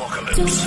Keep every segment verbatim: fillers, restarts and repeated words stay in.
apocalypse.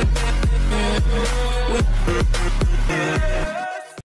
be right back.